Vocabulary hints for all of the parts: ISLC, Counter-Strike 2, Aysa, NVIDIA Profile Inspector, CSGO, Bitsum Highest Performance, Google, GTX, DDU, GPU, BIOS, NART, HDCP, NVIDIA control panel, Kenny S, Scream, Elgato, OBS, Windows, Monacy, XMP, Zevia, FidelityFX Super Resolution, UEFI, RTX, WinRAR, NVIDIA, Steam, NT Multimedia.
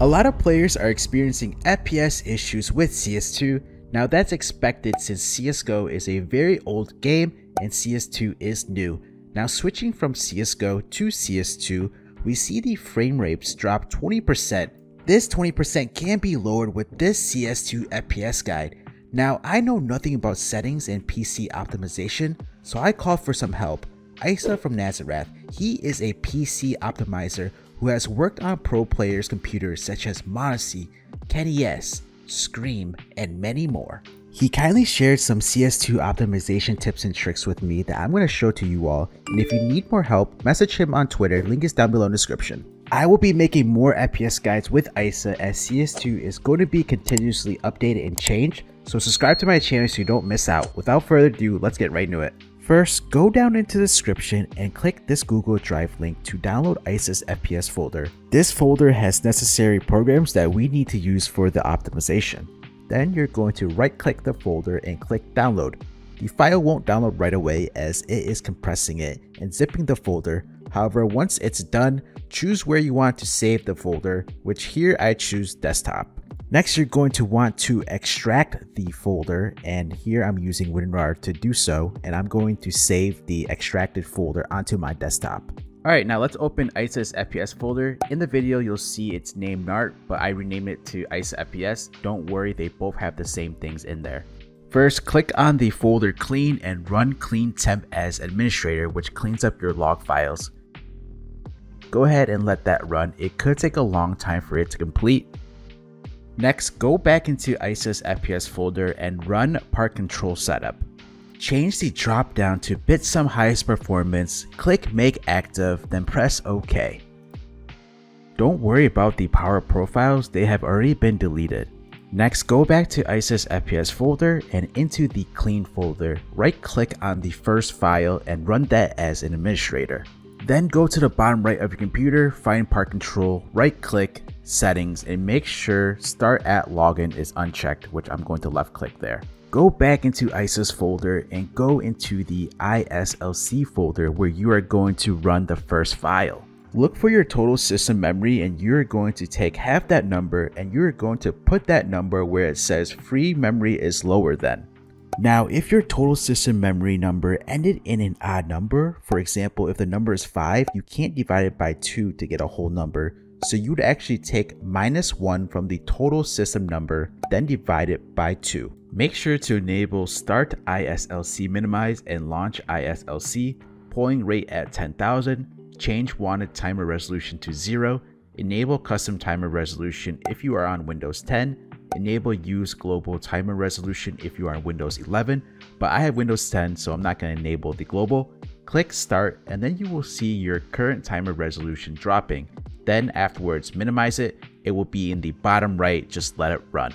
A lot of players are experiencing FPS issues with CS2. Now that's expected since CSGO is a very old game and CS2 is new. Now switching from CSGO to CS2, we see the frame rates drop 20%. This 20% can be lowered with this CS2 FPS guide. Now I know nothing about settings and PC optimization, so I called for some help. Aysa from Nazareth, he is a PC optimizer who has worked on pro players' computers such as Monacy, Kenny S, Scream, and many more. He kindly shared some CS2 optimization tips and tricks with me that I'm going to show to you all, and if you need more help, message him on Twitter, link is down below in the description. I will be making more FPS guides with Aysa as CS2 is going to be continuously updated and changed, so subscribe to my channel so you don't miss out. Without further ado, let's get right into it. First, go down into the description and click this Google Drive link to download Aysa's FPS folder. This folder has necessary programs that we need to use for the optimization. Then you're going to right-click the folder and click download. The file won't download right away as it is compressing it and zipping the folder. However, once it's done, choose where you want to save the folder, which here I choose desktop. Next, you're going to want to extract the folder, and here I'm using WinRAR to do so, and I'm going to save the extracted folder onto my desktop. Alright, now let's open Aysa's FPS folder. In the video, you'll see it's named NART, but I renamed it to Aysa FPS. Don't worry, they both have the same things in there. First, click on the folder Clean and run Clean Temp as administrator, which cleans up your log files. Go ahead and let that run. It could take a long time for it to complete. Next, go back into Aysa's FPS folder and run Park Control Setup. Change the drop down to Bitsum Highest Performance, click Make Active, then press OK. Don't worry about the power profiles, they have already been deleted. Next, go back to Aysa's FPS folder and into the Clean folder, right click on the first file and run that as an administrator. Then go to the bottom right of your computer, find Park Control, right click, Settings, and make sure Start at Login is unchecked, which I'm going to left click there. Go back into Aysa's folder and go into the ISLC folder where you are going to run the first file. Look for your total system memory and you're going to take half that number and you're going to put that number where it says free memory is lower than. Now, if your total system memory number ended in an odd number, for example, if the number is 5, you can't divide it by 2 to get a whole number. So you'd actually take -1 from the total system number, then divide it by 2. Make sure to enable Start ISLC Minimize and Launch ISLC, polling rate at 10,000, change wanted timer resolution to 0, enable custom timer resolution if you are on Windows 10, enable use global timer resolution if you are on Windows 11, but I have Windows 10 so I'm not going to enable the global. Click Start and then you will see your current timer resolution dropping. Then afterwards minimize it, it will be in the bottom right, just let it run.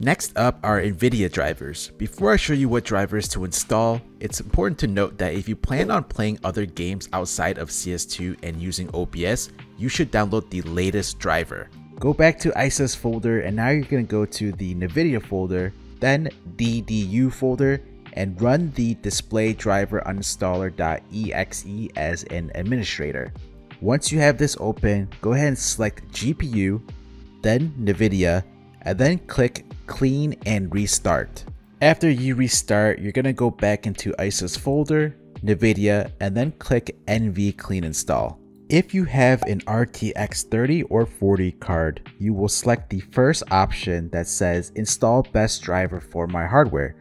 Next up are NVIDIA drivers. Before I show you what drivers to install, it's important to note that if you plan on playing other games outside of CS2 and using OBS, you should download the latest driver. Go back to Aysa's folder and now you're going to go to the NVIDIA folder, then DDU folder, and run the Display Driver Uninstaller.exe as an administrator. Once you have this open, go ahead and select GPU, then NVIDIA, and then click Clean and Restart. After you restart, you're going to go back into Aysa's folder, NVIDIA, and then click NV Clean Install. If you have an RTX 30 or 40 card, you will select the first option that says Install Best Driver for My Hardware.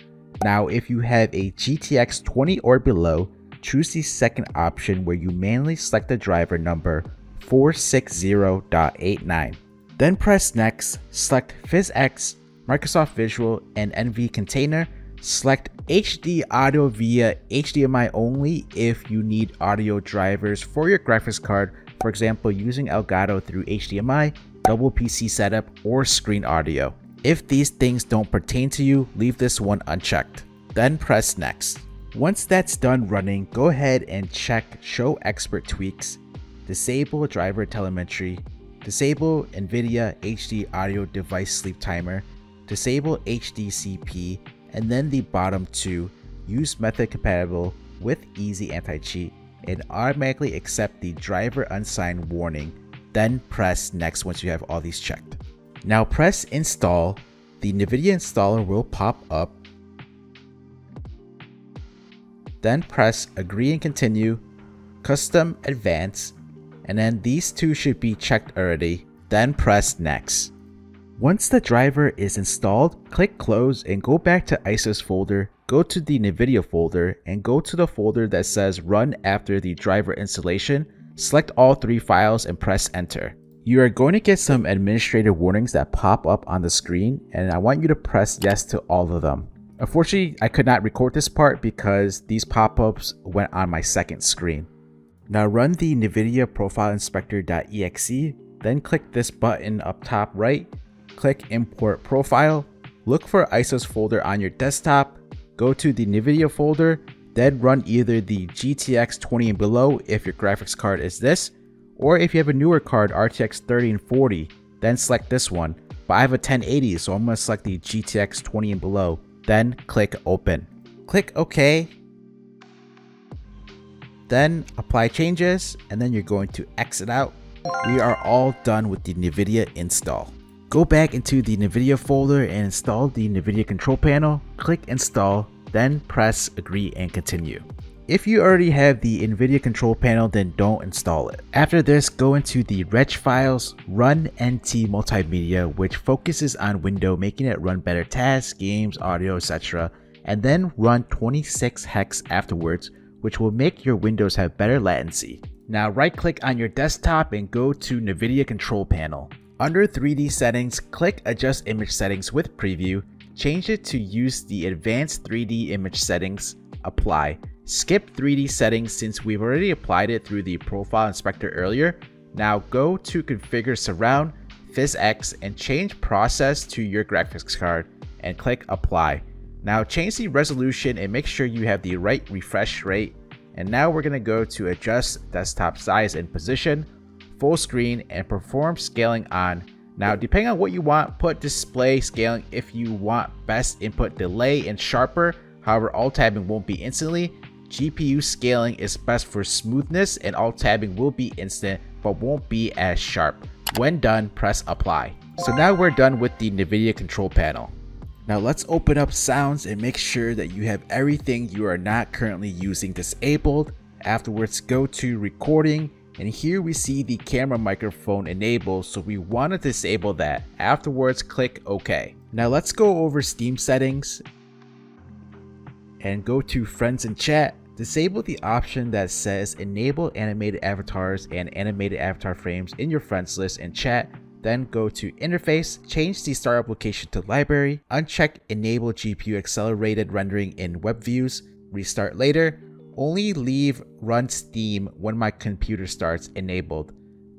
Now, if you have a GTX 20 or below, choose the second option where you manually select the driver number 460.89. Then press Next, select PhysX, Microsoft Visual, and NV Container. Select HD Audio via HDMI only if you need audio drivers for your graphics card, for example using Elgato through HDMI, double PC setup, or screen audio. If these things don't pertain to you, leave this one unchecked. Then press Next. Once that's done running, go ahead and check Show Expert Tweaks, disable Driver Telemetry, disable NVIDIA HD Audio Device Sleep Timer, disable HDCP, and then the bottom two, use method compatible with Easy Anti-Cheat, and automatically accept the driver unsigned warning. then press next once you have all these checked. Now press install. The NVIDIA installer will pop up. Then press agree and continue, custom advanced, and then these two should be checked already. Then press next. Once the driver is installed, click close and go back to Aysa's folder, go to the NVIDIA folder, and go to the folder that says run after the driver installation, select all three files and press enter. You are going to get some administrative warnings that pop up on the screen, and I want you to press yes to all of them. Unfortunately, I could not record this part because these pop-ups went on my second screen. Now run the NVIDIA Profile Inspector.exe, then click this button up top right, click import profile, look for Aysa's folder on your desktop, go to the NVIDIA folder, then run either the GTX 20 and below if your graphics card is this, or if you have a newer card, RTX 30 and 40, then select this one. But I have a 1080, so I'm gonna select the GTX 20 and below, then click open. Click OK, then apply changes, and then you're going to exit out. We are all done with the NVIDIA install. Go back into the NVIDIA folder and install the NVIDIA control panel, click install, then press agree and continue. If you already have the NVIDIA control panel, then don't install it. After this, go into the Reg files, run NT Multimedia, which focuses on Windows, making it run better tasks, games, audio, etc. And then run 26 hex afterwards, which will make your Windows have better latency. Now right click on your desktop and go to NVIDIA control panel. Under 3D settings, click adjust image settings with preview, change it to use the advanced 3D image settings, apply. Skip 3D settings since we've already applied it through the profile inspector earlier. Now go to configure surround, PhysX, and change process to your graphics card and click apply. Now change the resolution and make sure you have the right refresh rate. And now we're going to go to adjust desktop size and position, full screen, and perform scaling on. Now depending on what you want, put display scaling if you want best input delay and sharper. However, alt tabbing won't be instantly. GPU scaling is best for smoothness and alt tabbing will be instant but won't be as sharp. When done, press apply. So now we're done with the NVIDIA control panel. Now let's open up sounds and make sure that you have everything you are not currently using disabled. Afterwards, go to recording, and here we see the camera microphone enabled, so we want to disable that. Afterwards, click OK. Now let's go over Steam settings and go to friends and chat. Disable the option that says enable animated avatars and animated avatar frames in your friends list and chat. Then go to interface, change the start application to library, uncheck enable GPU accelerated rendering in web views, restart later, only leave run Steam when my computer starts enabled.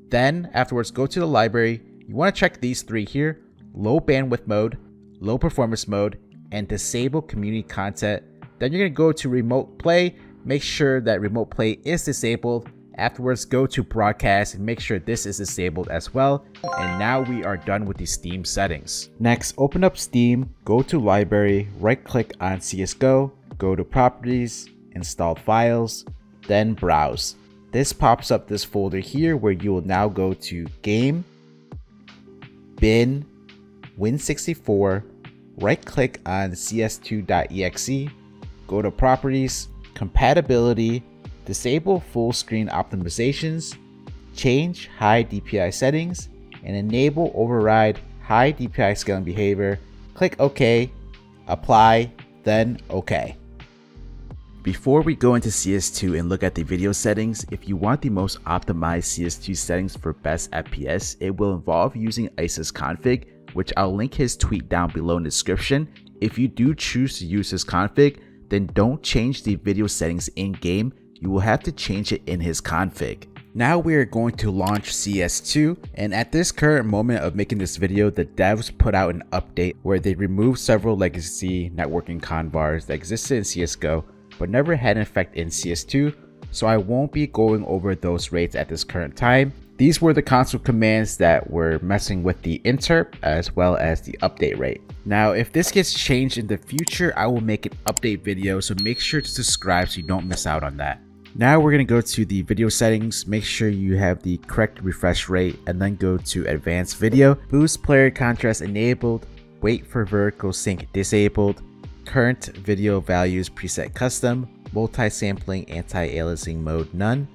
Then afterwards go to the library. You want to check these three here, low bandwidth mode, low performance mode, and disable community content. Then you're going to go to remote play, make sure that remote play is disabled. Afterwards, go to broadcast and make sure this is disabled as well. And now we are done with the Steam settings. Next, open up Steam, go to library, right click on CSGO, go to properties, install files, then browse. This pops up this folder here where you will now go to game, bin, win64, right click on cs2.exe, go to properties, compatibility, disable full screen optimizations, change high DPI settings, and enable override high DPI scaling behavior. Click OK, apply, then OK. Before we go into CS2 and look at the video settings, if you want the most optimized CS2 settings for best FPS, it will involve using Aysa's config, which I'll link his tweet down below in the description. If you do choose to use his config, then don't change the video settings in game, you will have to change it in his config. Now we are going to launch CS2, and at this current moment of making this video, the devs put out an update where they removed several legacy networking convars that existed in CSGO but never had an effect in CS2, so I won't be going over those rates at this current time. These were the console commands that were messing with the interp as well as the update rate. Now if this gets changed in the future, I will make an update video, so make sure to subscribe so you don't miss out on that. Now we're going to go to the video settings, make sure you have the correct refresh rate, and then go to advanced video, boost player contrast enabled, wait for vertical sync disabled, current video values preset custom, multi-sampling anti-aliasing mode none,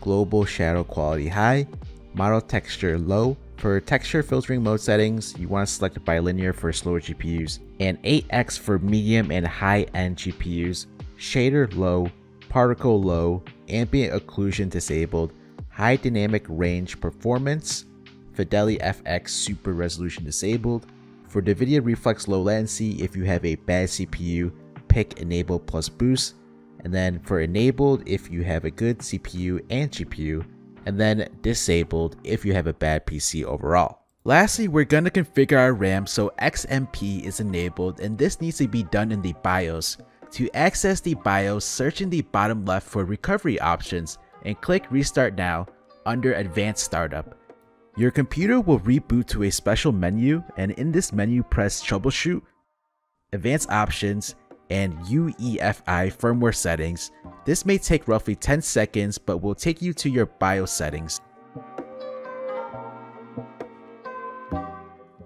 global shadow quality high, model texture low. For texture filtering mode settings, you want to select bilinear for slower GPUs and 8x for medium and high-end GPUs, shader low, particle low, ambient occlusion disabled, high dynamic range performance, FidelityFX Super Resolution disabled. For NVIDIA Reflex low latency, if you have a bad CPU, pick enable plus boost, and then for enabled if you have a good CPU and GPU, and then disabled if you have a bad PC overall. Lastly, we're going to configure our RAM so XMP is enabled, and this needs to be done in the BIOS. To access the BIOS, search in the bottom left for recovery options and click Restart Now under Advanced Startup. Your computer will reboot to a special menu, and in this menu press Troubleshoot, Advanced Options, and UEFI firmware settings. This may take roughly 10 seconds, but will take you to your BIOS settings.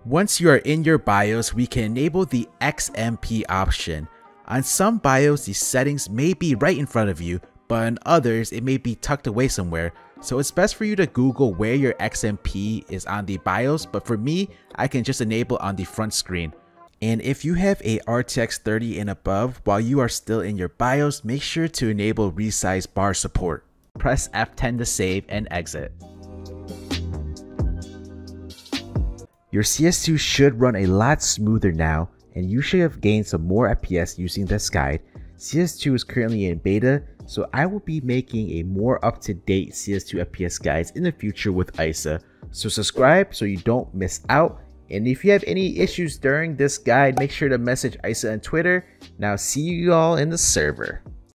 Once you are in your BIOS, we can enable the XMP option. On some BIOS, these settings may be right in front of you, but on others, it may be tucked away somewhere. So it's best for you to Google where your XMP is on the BIOS, but for me, I can just enable on the front screen. And if you have a RTX 30 and above, while you are still in your BIOS, make sure to enable Resize Bar Support. Press F10 to save and exit. Your CS2 should run a lot smoother now, and you should have gained some more FPS using this guide. CS2 is currently in beta, so I will be making a more up-to-date CS2 FPS guides in the future with Aysa. So subscribe so you don't miss out. And if you have any issues during this guide, make sure to message Aysa on Twitter. Now see you all in the server.